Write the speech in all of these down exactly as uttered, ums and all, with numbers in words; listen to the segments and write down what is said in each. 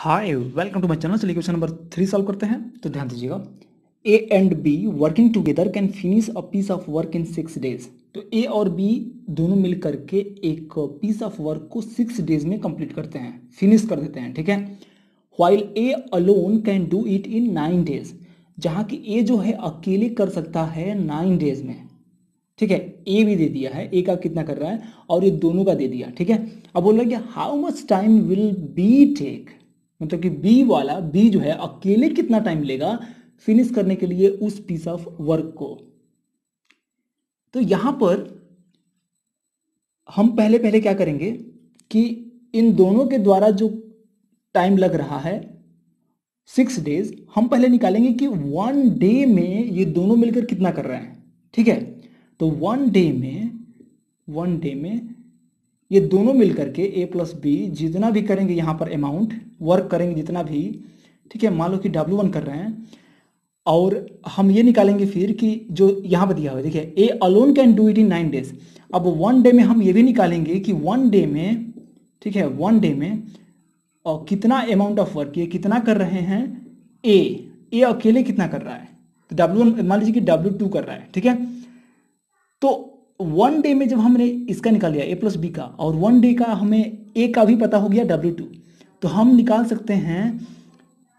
Hi welcome to my channel. चलिए question number three solve करते हैं। तो ध्यान दीजिएगा, A and B working together can finish a piece of work in six days. तो A और बी दोनों मिलकर के एक पीस ऑफ वर्क को सिक्स डेज में कंप्लीट करते हैं, फिनिश कर देते हैं, ठीक है। While A alone can do it in nine days, जहाँ कि ए जो है अकेले कर सकता है नाइन डेज में, ठीक है। ए भी दे दिया है, ए का कितना कर रहा है और ये दोनों का दे दिया, ठीक है। अब बोल रहा है कि how much time will be take, मतलब कि बी वाला बी जो है अकेले कितना टाइम लेगा फिनिश करने के लिए उस पीस ऑफ वर्क को। तो यहां पर हम पहले पहले क्या करेंगे कि इन दोनों के द्वारा जो टाइम लग रहा है सिक्स डेज, हम पहले निकालेंगे कि वन डे में ये दोनों मिलकर कितना कर रहे हैं, ठीक है। तो वन डे में वन डे में ये दोनों मिलकर के ए प्लस बी जितना भी करेंगे, यहाँ पर अमाउंट वर्क करेंगे जितना भी, ठीक है। मान लो कि डब्ल्यू वन कर रहे हैं और हम ये निकालेंगे फिर कि जो यहाँ पर दिया हुआ है, देखिए A alone can do it in nine days. अब वन डे में हम ये भी निकालेंगे कि वन डे में, ठीक है, वन डे में और कितना अमाउंट ऑफ वर्क ये कितना कर रहे हैं, ए ए अकेले कितना कर रहा है। तो डब्ल्यू वन मान लीजिए कि डब्ल्यू टू कर रहा है, ठीक है। तो वन डे में जब हमने इसका निकाल लिया ए प्लस बी का, और वन डे का हमें ए का भी पता हो गया डब्ल्यू टू, तो हम निकाल सकते हैं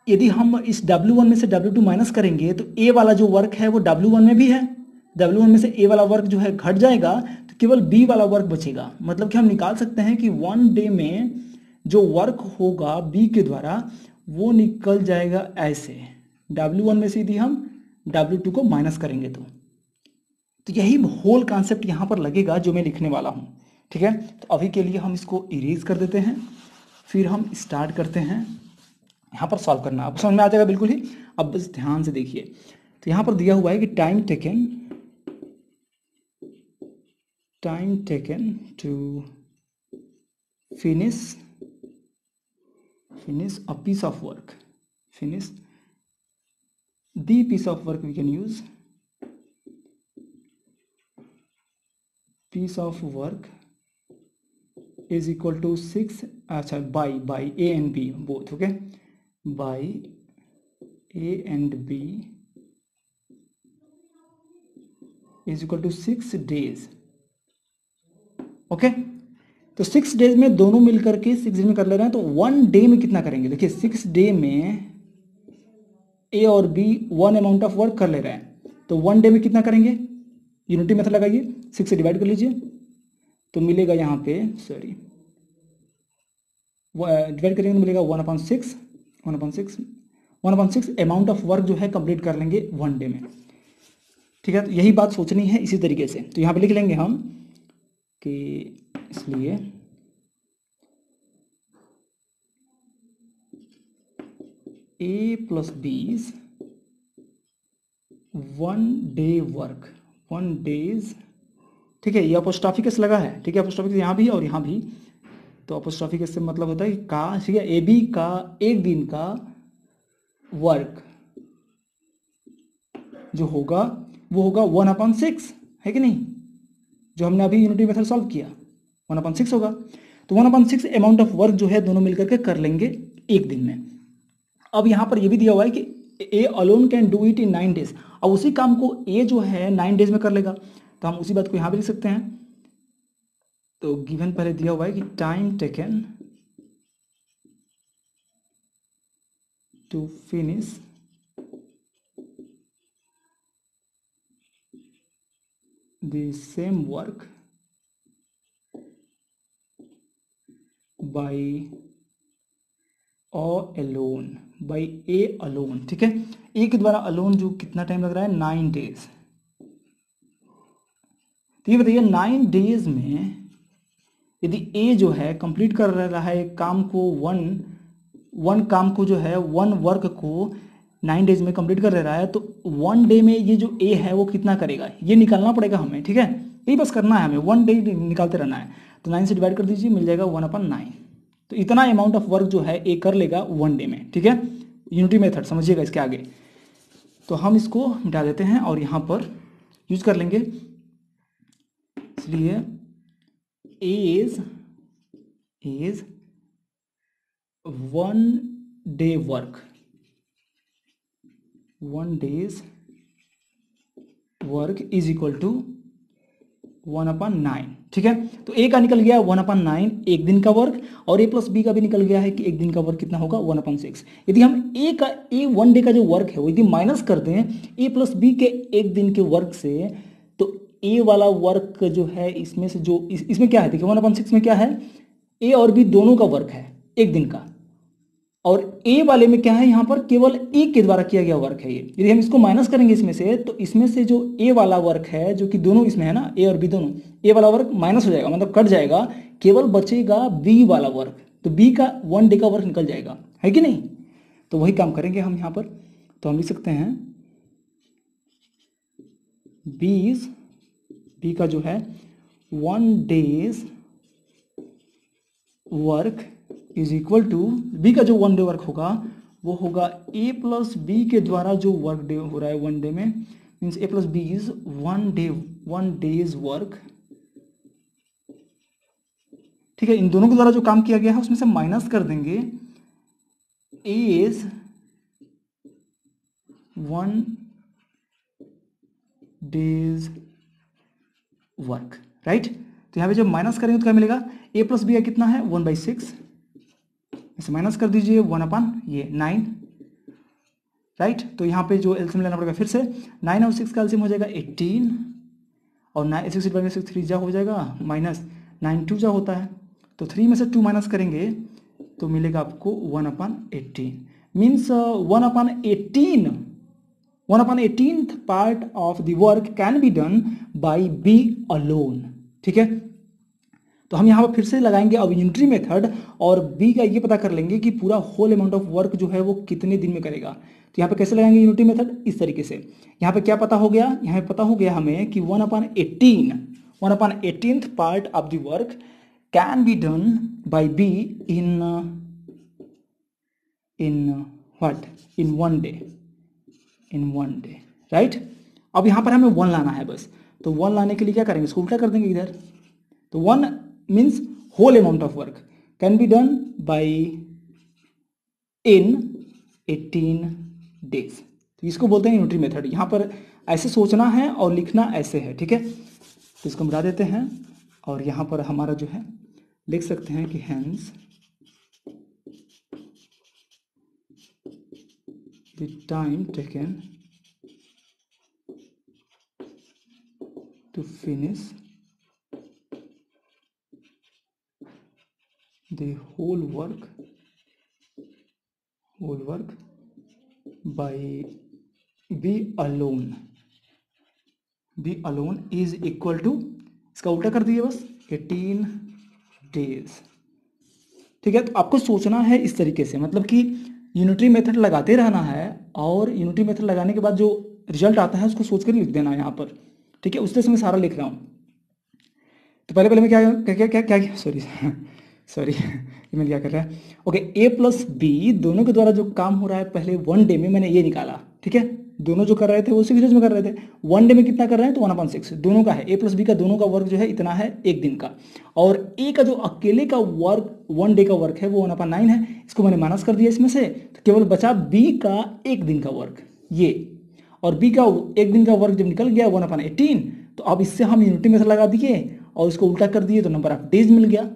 यदि हम इस डब्ल्यू वन में से डब्ल्यू टू माइनस करेंगे तो ए वाला जो वर्क है वो डब्ल्यू वन में भी है, डब्ल्यू वन में से ए वाला वर्क जो है घट जाएगा तो केवल बी वाला वर्क बचेगा। मतलब कि हम निकाल सकते हैं कि वन डे में जो वर्क होगा बी के द्वारा वो निकल जाएगा ऐसे, डब्ल्यू वन में से यदि हम डब्ल्यू टू को माइनस करेंगे तो तो यही होल कॉन्सेप्ट यहाँ पर लगेगा जो मैं लिखने वाला हूँ, ठीक है। तो अभी के लिए हम इसको इरेज कर देते हैं, फिर हम स्टार्ट करते हैं यहाँ पर सॉल्व करना। अब समझ में आ जाएगा बिल्कुल ही। अब बस ध्यान से देखिए, तो यहाँ पर दिया हुआ है कि time taken time taken to finish finish a piece of work finish the piece of work we can use piece of work is equal to six, अच्छा by by A and B both, okay, by A and B is equal to six days, okay. तो six days में दोनों मिलकर के six days में कर ले रहे हैं, तो वन डे में कितना करेंगे। देखिए सिक्स डे में ए और B one amount of work कर ले रहे हैं, तो वन डे में कितना करेंगे, यूनिटी मेथड लगाइए, सिक्स से डिवाइड कर लीजिए तो मिलेगा यहाँ पे, सॉरी डिवाइड करेंगे तो मिलेगा one upon six one upon six one upon six amount of work जो है कंप्लीट कर लेंगे वन डे में, ठीक है। तो यही बात सोचनी है इसी तरीके से। तो यहाँ पे लिख लेंगे हम कि इसलिए A plus B's one day work one days, ठीक है। ये अपोस्ट्रोफिकस लगा है, ठीक है, अपोस्ट्रोफिकस यहाँ भी और यहाँ भी। तो अपोस्ट्रोफिकस से मतलब होता है कि का, ठीक है, ए बी का एक दिन का वर्क जो होगा वो होगा वन अपॉन सिक्स, है कि नहीं, जो हमने अभी यूनिटी मेथड सॉल्व किया, वन अपॉन सिक्स होगा। तो one upon six amount of work जो है दोनों मिलकर के कर लेंगे एक दिन में। अब यहाँ पर यह भी दिया हुआ है कि A alone can do it in nine days. अब उसी काम को ए जो है नाइन डेज में कर लेगा, तो हम उसी बात को यहाँ भी लिख सकते हैं। तो गिवन पहले दिया हुआ है कि time taken to finish the same work by alone by A alone, ठीक है। ए के द्वारा अलोन जो कितना टाइम लग रहा है, नाइन डेज। तो ये बताइए नाइन डेज में यदि ए जो है कंप्लीट कर रहा है एक काम को, वन वन काम को जो है, वन वर्क को नाइन डेज में कंप्लीट कर रहा है, तो वन डे में ये जो ए है वो कितना करेगा ये निकालना पड़ेगा हमें, ठीक है। यही बस करना है हमें, वन डे निकालते रहना है। तो नाइन से डिवाइड कर दीजिए, मिल जाएगा वन अपन नाइन। तो इतना अमाउंट ऑफ वर्क जो है ए कर लेगा वन डे में, ठीक है। यूनिटी मेथड समझिएगा इसके आगे। तो हम इसको मिटा देते हैं और यहाँ पर यूज कर लेंगे, इसलिए as as one day work, one day's work is equal to one upon nine. ठीक है, तो ए का निकल गया वन अपन नाइन एक दिन का वर्क, और ए प्लस बी का भी निकल गया है कि एक दिन का वर्क कितना होगा वन अपन सिक्स। यदि हम ए का ए वन डे का जो वर्क है वो यदि माइनस कर दें ए प्लस बी के एक दिन के वर्क से, तो ए वाला वर्क जो है इसमें से जो इस, इसमें क्या है, देखिए वन अपन सिक्स में क्या है, ए और बी दोनों का वर्क है एक दिन का, और ए वाले में क्या है यहाँ पर केवल ए के द्वारा किया गया वर्क है ये। यदि हम इसको माइनस करेंगे इसमें से, तो इसमें से जो ए वाला वर्क है जो कि दोनों इसमें है ना ए और बी दोनों, ए वाला वर्क माइनस हो जाएगा मतलब कट जाएगा, केवल बचेगा बी वाला वर्क, तो बी का वन डे का वर्क निकल जाएगा, है कि नहीं। तो वही काम करेंगे हम यहाँ पर, तो हम लिख सकते हैं बीस बी का जो है one days work is equal to B का जो वन डे वर्क होगा वो होगा ए प्लस बी के द्वारा जो वर्क डे हो रहा है वन डे में, means A plus B is one day one days work. ठीक है, इन दोनों के द्वारा जो काम किया गया है उसमें से माइनस कर देंगे, A is one days work, right. तो यहाँ पे जब माइनस करेंगे तो क्या मिलेगा, ए प्लस बी का कितना है वन बाई सिक्स, इसे माइनस कर दीजिए वन अपन ये नाइन, राइट। तो यहाँ पे जो एलसीएम लेना पड़ेगा फिर से, नाइन और सिक्स का एलसीएम हो जाएगा एटीन, और nine six by six three जा हो जाएगा माइनस नाइन टू जा होता है, तो थ्री में से टू माइनस करेंगे तो मिलेगा आपको one upon eighteen, means one upon eighteen one upon eighteen part of the work can be done by B alone. ठीक है, तो हम यहाँ पर फिर से लगाएंगे अब यूनिटरी मेथड, और बी का ये पता कर लेंगे कि पूरा होल अमाउंट ऑफ वर्क जो है वो कितने दिन में करेगा। तो यहाँ पे कैसे लगाएंगे यूनिटरी मेथड, इस तरीके से। यहाँ पे क्या पता हो गया, यहाँ पे पता हो गया हमें कि one upon eighteen one upon eighteen part of the work can be done by B in in what in one day in one day right. अब यहाँ पर हमें वन लाना है बस, तो वन लाने के लिए क्या करेंगे, इसको उल्टा कर देंगे इधर, तो one means whole amount of work can be done by in eighteen days, तो इसको बोलते हैं यूनिटरी मेथड। यहाँ पर ऐसे सोचना है और लिखना ऐसे है, ठीक है। तो इसको मिटा देते हैं, और यहाँ पर हमारा जो है लिख सकते हैं कि hence the time taken to finish the whole work whole work by b alone b alone is equal to, इसका उल्टा कर दीजिए बस एटीन days। ठीक है, तो आपको सोचना है इस तरीके से, मतलब कि यूनिटरी मेथड लगाते रहना है, और यूनिटरी मेथड लगाने के बाद जो रिजल्ट आता है उसको सोच कर लिख देना है यहाँ पर। ठीक है, उस तरह से मैं सारा लिख रहा हूँ। तो पहले पहले मैं क्या क्या क्या क्या, क्या, क्या सॉरी सॉरी मैं क्या कर रहा है, ओके ए प्लस बी दोनों के द्वारा जो काम हो रहा है पहले वन डे में मैंने ये निकाला। ठीक है, दोनों जो कर रहे थे वो उसी सीरीज में कर रहे थे, वन डे में कितना कर रहे हैं तो वन अपन सिक्स दोनों का है, ए प्लस बी का दोनों का वर्क जो है इतना है एक दिन का, और ए का जो अकेले का वर्क वन डे का वर्क है वो वन अपन नाइन है, इसको मैंने माइनस कर दिया इसमें से, तो केवल बचा बी का एक दिन का वर्क ये, और बी का एक दिन का वर्क जब निकल गया वन अपन एटीन, तो अब इससे हम यूनिटी मेथड लगा दिए और इसको उल्टा कर दिए तो नंबर ऑफ डेज मिल गया।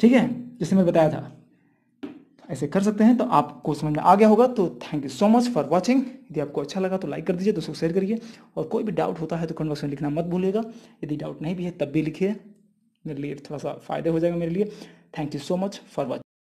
ठीक है, जैसे मैं बताया था ऐसे कर सकते हैं, तो आपको समझ में आ गया होगा। तो thank you so much for watching. यदि आपको अच्छा लगा तो लाइक कर दीजिए, दोस्तों को शेयर करिए, और कोई भी डाउट होता है तो कमेंट बॉक्स में लिखना मत भूलिएगा। यदि डाउट नहीं भी है तब भी लिखिए, मेरे लिए थोड़ा सा फायदा हो जाएगा मेरे लिए। Thank you so much for watching.